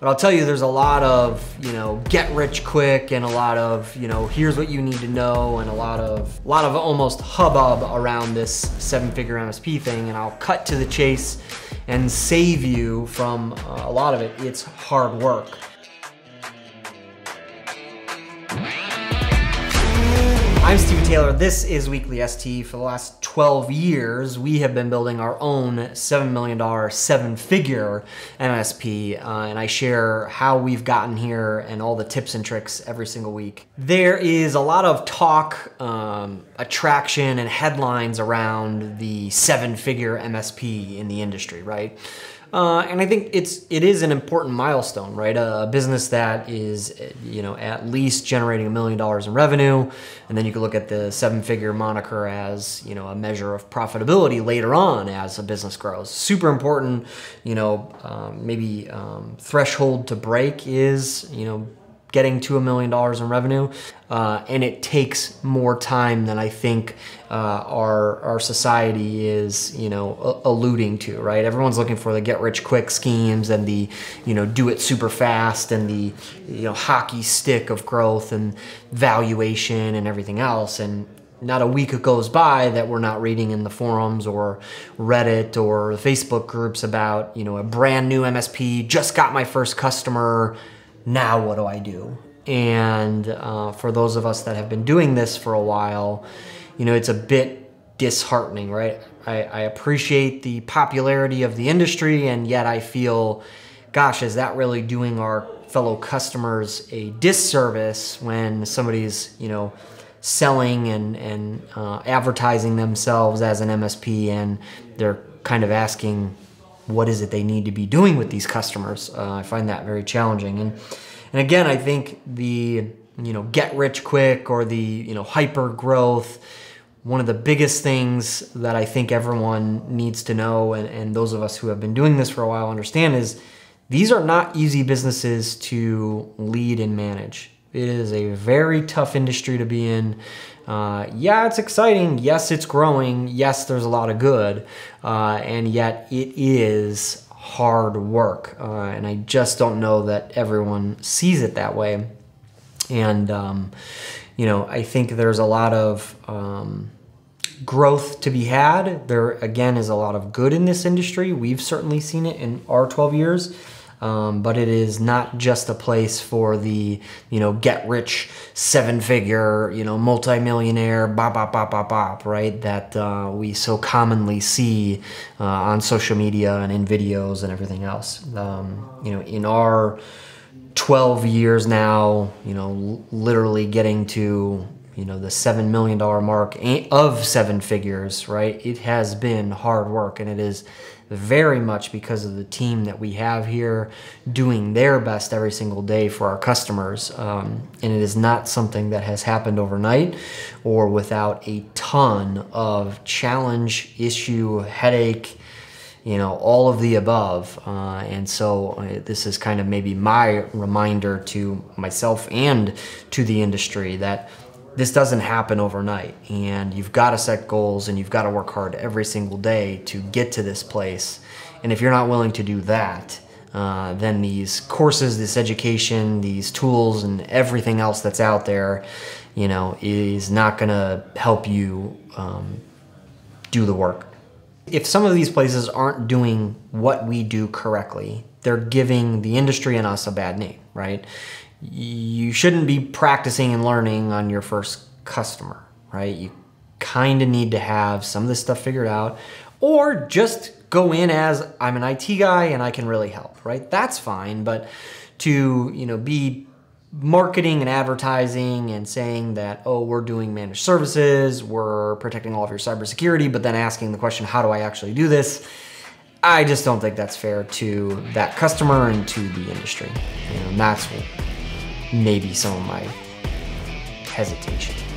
But I'll tell you, there's a lot of, you know, get rich quick, and a lot of, you know, here's what you need to know, and a lot of almost hubbub around this 7-figure MSP thing. And I'll cut to the chase and save you from a lot of it. It's hard work. I'm Steve Taylor, this is Weekly ST. For the last 12 years, we have been building our own $7 million, 7-figure MSP, and I share how we've gotten here and all the tips and tricks every single week. There is a lot of talk, attraction, and headlines around the 7-figure MSP in the industry, right? And I think it is an important milestone, right? A business that is, you know, at least generating $1 million in revenue, and then you can look at the 7-figure moniker as, you know, a measure of profitability later on as a business grows. Super important, you know, threshold to break is, you know, getting to $1 million in revenue, and it takes more time than I think our society is, you know, alluding to, right? Everyone's looking for the get rich quick schemes and the, you know, do it super fast and the, you know, hockey stick of growth and valuation and everything else. And not a week goes by that we're not reading in the forums or Reddit or Facebook groups about, you know, a brand new MSP, just got my first customer, now what do I do? And for those of us that have been doing this for a while, you know, it's a bit disheartening, right? I appreciate the popularity of the industry, and yet I feel, gosh, is that really doing our fellow customers a disservice when somebody's, you know, selling and advertising themselves as an MSP, and they're kind of asking, what is it they need to be doing with these customers? I find that very challenging. And again, I think the, you know, get rich quick or the, you know, hyper growth, one of the biggest things that I think everyone needs to know, and those of us who have been doing this for a while understand, is these are not easy businesses to lead and manage. It is a very tough industry to be in. Yeah, it's exciting. Yes, it's growing. Yes, there's a lot of good. And yet it is hard work. And I just don't know that everyone sees it that way. And, you know, I think there's a lot of growth to be had. There, again, is a lot of good in this industry. We've certainly seen it in our 12 years. But it is not just a place for the, you know, get rich 7-figure, you know, multimillionaire, bop, bop, bop, bop, bop, right? That we so commonly see on social media and in videos and everything else. You know, in our 12 years now, you know, literally getting to, you know, the $7 million mark of 7 figures, right? It has been hard work, and it is very much because of the team that we have here doing their best every single day for our customers. And it is not something that has happened overnight or without a ton of challenge, issue, headache, you know, all of the above. And so this is kind of maybe my reminder to myself and to the industry that this doesn't happen overnight, and you've got to set goals, and you've got to work hard every single day to get to this place. And if you're not willing to do that, then these courses, this education, these tools, and everything else that's out there, you know, is not going to help you do the work. If some of these places aren't doing what we do correctly, they're giving the industry and us a bad name, right? You shouldn't be practicing and learning on your first customer, right? You kind of need to have some of this stuff figured out, or just go in as, I'm an IT guy and I can really help, right? That's fine. But to, you know, be marketing and advertising and saying that, oh, we're doing managed services, we're protecting all of your cybersecurity, but then asking the question, how do I actually do this? I just don't think that's fair to that customer and to the industry. You know, and that's what maybe some of my hesitation.